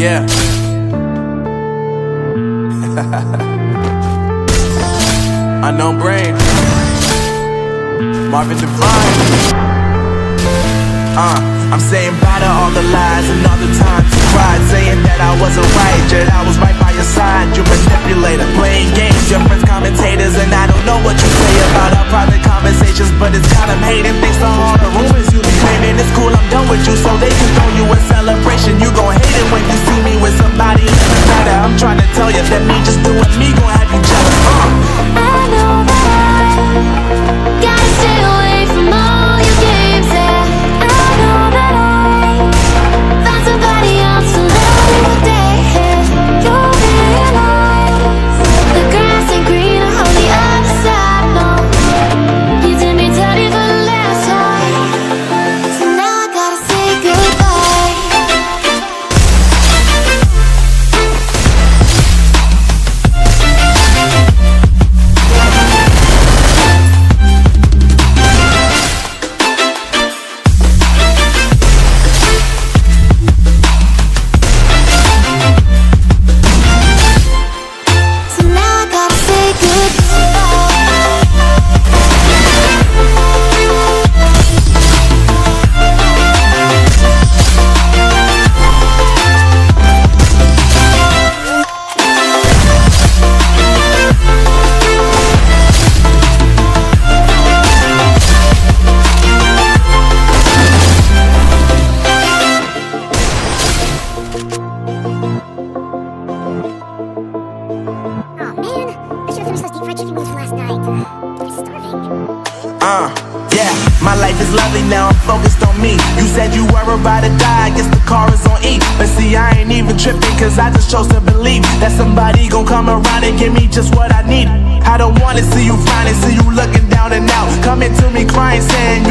Yeah. Unknown Brain, Marvin Devine. I'm saying bye to all the lies and all the times you cried, saying that I wasn't right, yet I was right by your side. You manipulator, playing games, your friends commentators, and I don't know what you say about our private conversations, but it's got them hating thanks to all the rumors you be claiming. It's cool, I'm done with you, so they can throw you a celebration. You gon' hate it when you see me with somebody else. I'm trying to tell you that me just doing me gon' have you jealous. I know that I gotta stay away. My life is lovely, now I'm focused on me. You said you were about to die, I guess the car is on E. But see, I ain't even tripping, cause I just chose to believe that somebody gon' come around and give me just what I need. I don't wanna see you finally, see you looking down and out, coming to me crying, saying